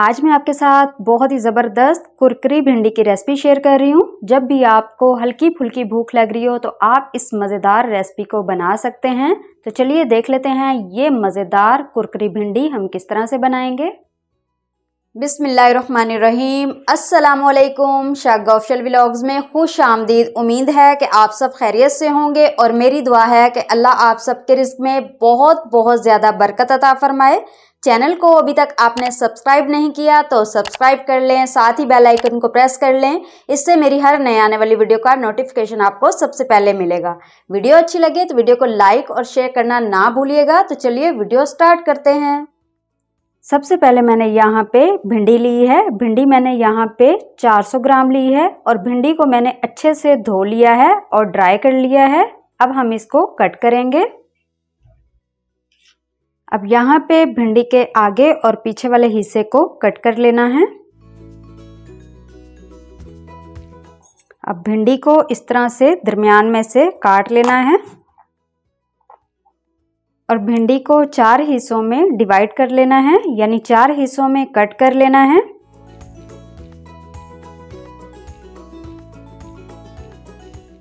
आज मैं आपके साथ बहुत ही ज़बरदस्त कुरकुरी भिंडी की रेसिपी शेयर कर रही हूँ। जब भी आपको हल्की फुल्की भूख लग रही हो तो आप इस मज़ेदार रेसिपी को बना सकते हैं। तो चलिए देख लेते हैं ये मज़ेदार कुरकुरी भिंडी हम किस तरह से बनाएंगे। बिस्मिल्लाहिर्रहमानिर्रहीम। अस्सलाम वालेकुम। शग ऑफिशियल व्लॉग्स में खुश आमदीद। उम्मीद है कि आप सब खैरियत से होंगे और मेरी दुआ है कि अल्लाह आप सब के रिज़्क में बहुत ज़्यादा बरकत अता फ़रमाए। चैनल को अभी तक आपने सब्सक्राइब नहीं किया तो सब्सक्राइब कर लें, साथ ही बेल आइकन को प्रेस कर लें। इससे मेरी हर नए आने वाली वीडियो का नोटिफिकेशन आपको सबसे पहले मिलेगा। वीडियो अच्छी लगे तो वीडियो को लाइक और शेयर करना ना भूलिएगा। तो चलिए वीडियो स्टार्ट करते हैं। सबसे पहले मैंने यहाँ पे भिंडी ली है। भिंडी मैंने यहाँ पे 400 ग्राम ली है और भिंडी को मैंने अच्छे से धो लिया है और ड्राई कर लिया है। अब हम इसको कट करेंगे। अब यहाँ पे भिंडी के आगे और पीछे वाले हिस्से को कट कर लेना है। अब भिंडी को इस तरह से दरमियान में से काट लेना है और भिंडी को 4 हिस्सों में डिवाइड कर लेना है, यानी 4 हिस्सों में कट कर लेना है।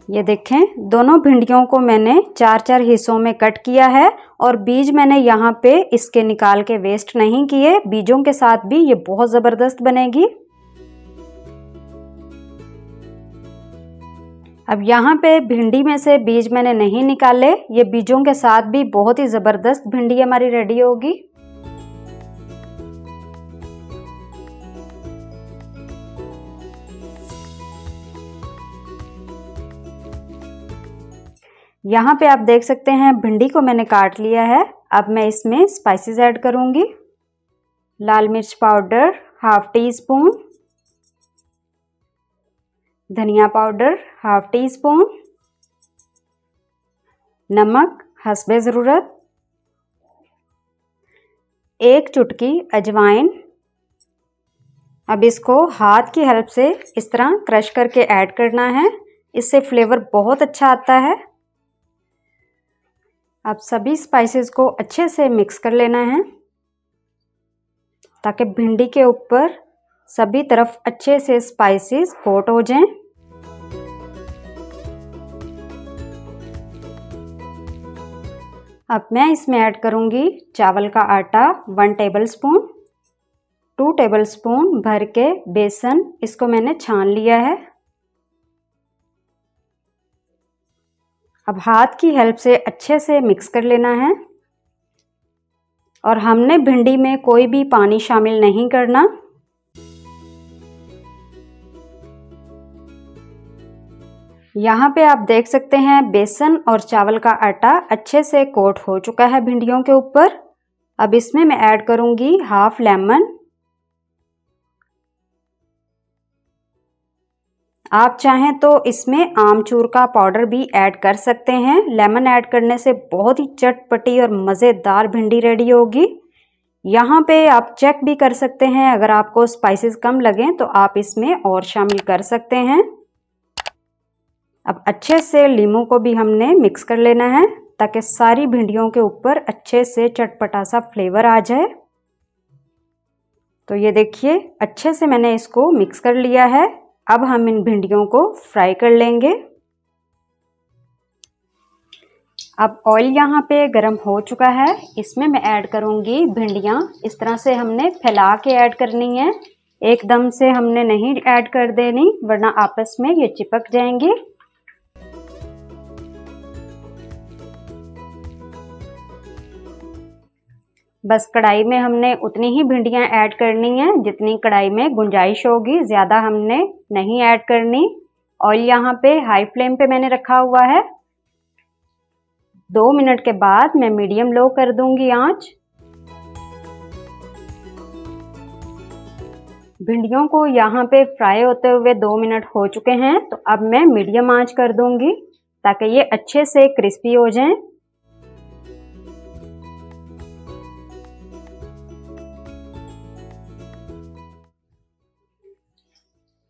ये देखें, दोनों भिंडियों को मैंने 4-4 हिस्सों में कट किया है और बीज मैंने यहाँ पे इसके निकाल के वेस्ट नहीं किए। बीजों के साथ भी ये बहुत ज़बरदस्त बनेगी। अब यहाँ पे भिंडी में से बीज मैंने नहीं निकाले। ये बीजों के साथ भी बहुत ही ज़बरदस्त भिंडी हमारी रेडी होगी। यहाँ पे आप देख सकते हैं भिंडी को मैंने काट लिया है। अब मैं इसमें स्पाइसेस ऐड करूँगी। लाल मिर्च पाउडर ½ टीस्पून, धनिया पाउडर ½ टीस्पून, नमक हस्बे ज़रूरत, 1 चुटकी अजवाइन। अब इसको हाथ की हेल्प से इस तरह क्रश करके ऐड करना है, इससे फ्लेवर बहुत अच्छा आता है। अब सभी स्पाइसेस को अच्छे से मिक्स कर लेना है ताकि भिंडी के ऊपर सभी तरफ अच्छे से स्पाइसेस कोट हो जाएं। अब मैं इसमें ऐड करूंगी चावल का आटा 1 टेबलस्पून, 2 टेबलस्पून भर के बेसन। इसको मैंने छान लिया है। अब हाथ की हेल्प से अच्छे से मिक्स कर लेना है और हमने भिंडी में कोई भी पानी शामिल नहीं करना। यहाँ पे आप देख सकते हैं बेसन और चावल का आटा अच्छे से कोट हो चुका है भिंडियों के ऊपर। अब इसमें मैं ऐड करूँगी ½ लेमन। आप चाहें तो इसमें आमचूर का पाउडर भी ऐड कर सकते हैं। लेमन ऐड करने से बहुत ही चटपटी और मज़ेदार भिंडी रेडी होगी। यहाँ पे आप चेक भी कर सकते हैं, अगर आपको स्पाइसेस कम लगें तो आप इसमें और शामिल कर सकते हैं। अब अच्छे से नींबू को भी हमने मिक्स कर लेना है ताकि सारी भिंडियों के ऊपर अच्छे से चटपटा सा फ्लेवर आ जाए। तो ये देखिए, अच्छे से मैंने इसको मिक्स कर लिया है। अब हम इन भिंडियों को फ्राई कर लेंगे। अब ऑयल यहाँ पे गरम हो चुका है, इसमें मैं ऐड करूँगी भिंडियाँ। इस तरह से हमने फैला के ऐड करनी है, एकदम से हमने नहीं ऐड कर देनी वरना आपस में ये चिपक जाएंगी। बस कढ़ाई में हमने उतनी ही भिंडियाँ ऐड करनी है जितनी कढ़ाई में गुंजाइश होगी, ज़्यादा हमने नहीं ऐड करनी। ऑयल यहाँ पे हाई फ्लेम पे मैंने रखा हुआ है। 2 मिनट के बाद मैं मीडियम लो कर दूंगी आंच। भिंडियों को यहाँ पे फ्राई होते हुए 2 मिनट हो चुके हैं, तो अब मैं मीडियम आंच कर दूंगी ताकि ये अच्छे से क्रिस्पी हो जाएं।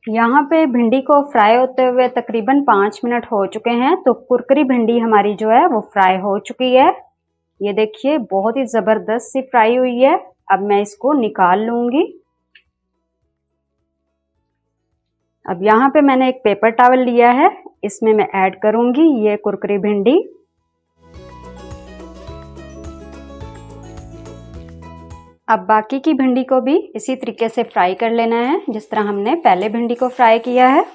यहाँ पे भिंडी को फ्राई होते हुए तकरीबन 5 मिनट हो चुके हैं, तो कुरकुरी भिंडी हमारी जो है वो फ्राई हो चुकी है। ये देखिए, बहुत ही ज़बरदस्त सी फ्राई हुई है। अब मैं इसको निकाल लूँगी। अब यहाँ पे मैंने एक पेपर टॉवल लिया है, इसमें मैं ऐड करूँगी ये कुरकुरी भिंडी। अब बाकी की भिंडी को भी इसी तरीके से फ्राई कर लेना है जिस तरह हमने पहले भिंडी को फ्राई किया है।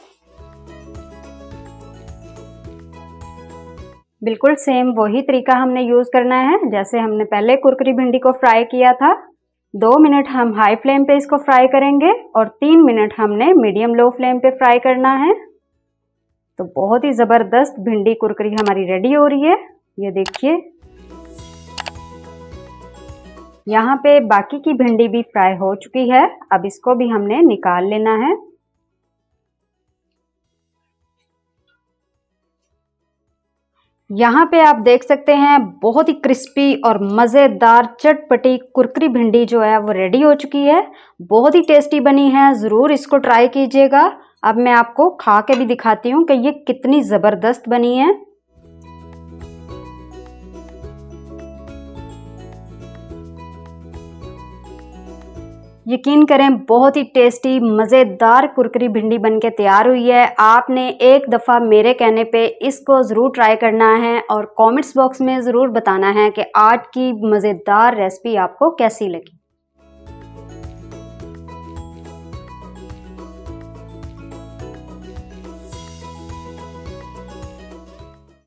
बिल्कुल सेम वही तरीका हमने यूज़ करना है जैसे हमने पहले कुरकुरी भिंडी को फ्राई किया था। 2 मिनट हम हाई फ्लेम पे इसको फ्राई करेंगे और 3 मिनट हमने मीडियम लो फ्लेम पे फ्राई करना है। तो बहुत ही ज़बरदस्त भिंडी कुरकुरी हमारी रेडी हो रही है। ये देखिए यहाँ पे बाकी की भिंडी भी फ्राई हो चुकी है। अब इसको भी हमने निकाल लेना है। यहाँ पे आप देख सकते हैं बहुत ही क्रिस्पी और मज़ेदार चटपटी कुरकुरी भिंडी जो है वो रेडी हो चुकी है। बहुत ही टेस्टी बनी है, ज़रूर इसको ट्राई कीजिएगा। अब मैं आपको खा के भी दिखाती हूँ कि ये कितनी ज़बरदस्त बनी है। यकीन करें बहुत ही टेस्टी मज़ेदार कुरकुरी भिंडी बनके तैयार हुई है। आपने एक दफ़ा मेरे कहने पे इसको ज़रूर ट्राई करना है और कमेंट्स बॉक्स में ज़रूर बताना है कि आज की मज़ेदार रेसिपी आपको कैसी लगी।